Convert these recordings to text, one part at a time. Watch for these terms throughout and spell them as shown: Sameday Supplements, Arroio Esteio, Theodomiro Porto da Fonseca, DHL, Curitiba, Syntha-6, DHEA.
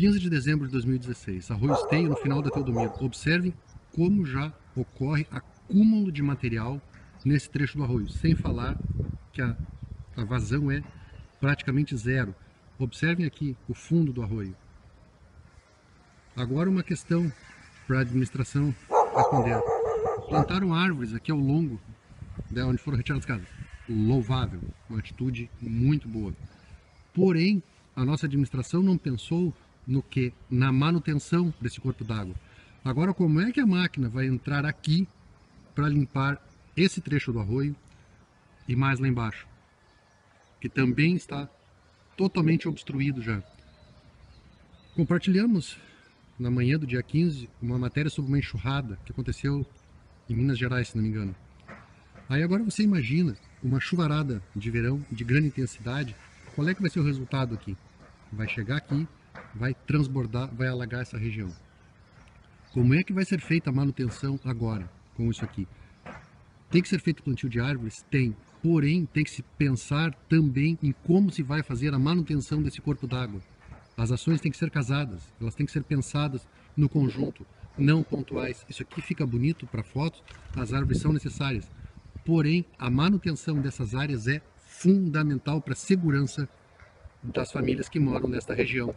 15 de dezembro de 2016, Arroio Esteio, no final da Theodomiro. Observem como já ocorre acúmulo de material nesse trecho do arroio, sem falar que a vazão é praticamente zero. Observem aqui o fundo do arroio. Agora uma questão para a administração responder. Plantaram árvores aqui ao longo de onde foram retiradas as casas. Louvável, uma atitude muito boa. Porém, a nossa administração não pensou no quê? Na manutenção desse corpo d'água. Agora, como é que a máquina vai entrar aqui para limpar esse trecho do arroio e mais lá embaixo, que também está totalmente obstruído já? Compartilhamos na manhã do dia 15 uma matéria sobre uma enxurrada que aconteceu em Minas Gerais, se não me engano. Aí agora você imagina uma chuvarada de verão de grande intensidade, qual é que vai ser o resultado aqui? Vai chegar aqui, vai transbordar, vai alagar essa região. Como é que vai ser feita a manutenção agora com isso aqui? Tem que ser feito plantio de árvores? Tem. Porém, tem que se pensar também em como se vai fazer a manutenção desse corpo d'água. As ações têm que ser casadas, elas têm que ser pensadas no conjunto, não pontuais. Isso aqui fica bonito para fotos, as árvores são necessárias. Porém, a manutenção dessas áreas é fundamental para a segurança das famílias que moram nesta região.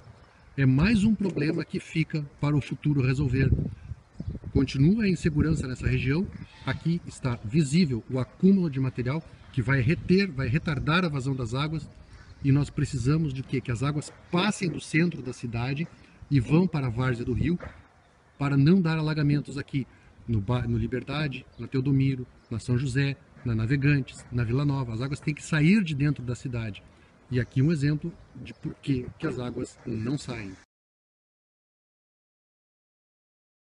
É mais um problema que fica para o futuro resolver. Continua a insegurança nessa região. Aqui está visível o acúmulo de material que vai reter, vai retardar a vazão das águas. E nós precisamos de quê? Que as águas passem do centro da cidade e vão para a várzea do rio para não dar alagamentos aqui no Liberdade, na Theodomiro, na São José, na Navegantes, na Vila Nova. As águas têm que sair de dentro da cidade. E aqui um exemplo de por que as águas não saem.